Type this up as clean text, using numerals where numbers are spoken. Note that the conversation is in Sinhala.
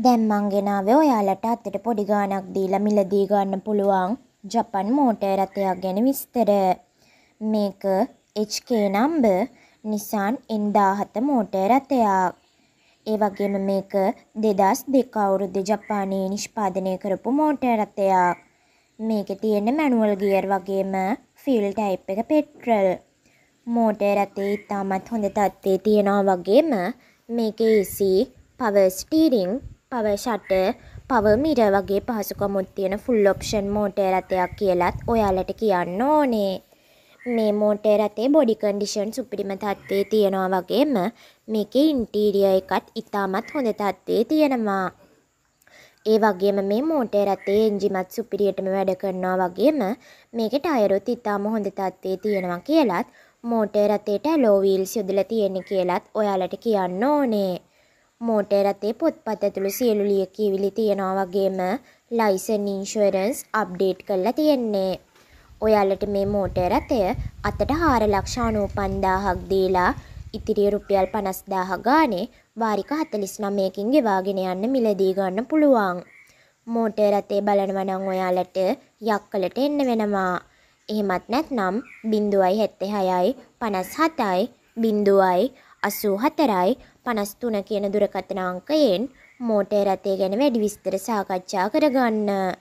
දැන් මං ගෙනාවේ ඔයාලට අතට පොඩි ගාණක් දීලා මිලදී ගන්න පුළුවන් ජපන් මෝටර් රථයක් ගැන විස්තර. මේක HK number Nissan N17 motor රථයක්. ඒ වගේම මේක 2002 අවුරුද්දේ ජපානයේ නිෂ්පාදනය කරපු මෝටර් රථයක්. මේකේ තියෙන මැනුවල් ගියර් වගේම ෆියුල් ටයිප් එක පෙට්‍රල්. මෝටර් රථයේ තාමත් හොඳ තත්ත්වයේ තියෙනවා වගේම මේකේ AC, power steering, power shutter, power mirror වගේ පහසුකම්ත් තියෙන full option මෝටර් රථයක් කියලාත් ඔයාලට කියන්න ඕනේ. මේ මෝටර් රථේ බොඩි කන්ඩිෂන් සුපිරිම තත්ත්වයේ තියෙනවා වගේම මේකේ ඉන්ටීරියර් එකත් ඉතාමත් හොඳ තත්ත්වයේ තියෙනවා. ඒ වගේම මේ මෝටර් රථේ එන්ජිමත් සුපිරියටම වැඩ කරනවා වගේම මේකේ ටයරොත් ඉතාම හොඳ තත්ත්වයේ තියෙනවා කියලාත් මෝටර් රථේට alloy wheels යොදලා තියෙන්නේ කියලාත් ඔයාලට කියන්න ඕනේ. මෝටර් රථේ පොත්පත් ඇතුළු සියලු ලියකියවිලි තියනවා වගේම ලයිසන් ඉන්ෂුරන්ස් අප්ඩේට් කරලා තියෙන්නේ. ඔයාලට මේ මෝටර් රථය අතට 4,95,000ක් දීලා ඉතිරි රුපියල් 50,000 ගානේ වාරික 49කින් ගෙවාගෙන යන්න මිලදී ගන්න පුළුවන්. මෝටර් රථේ බලනවා නම් ඔයාලට යක්කලට එන්න වෙනවා. එහෙමත් නැත්නම් 076යි 57යි 084යි 53 කියන දුරකථන අංකයෙන් මෝටර් රථය ගැන වැඩි විස්තර සාකච්ඡා කරගන්න.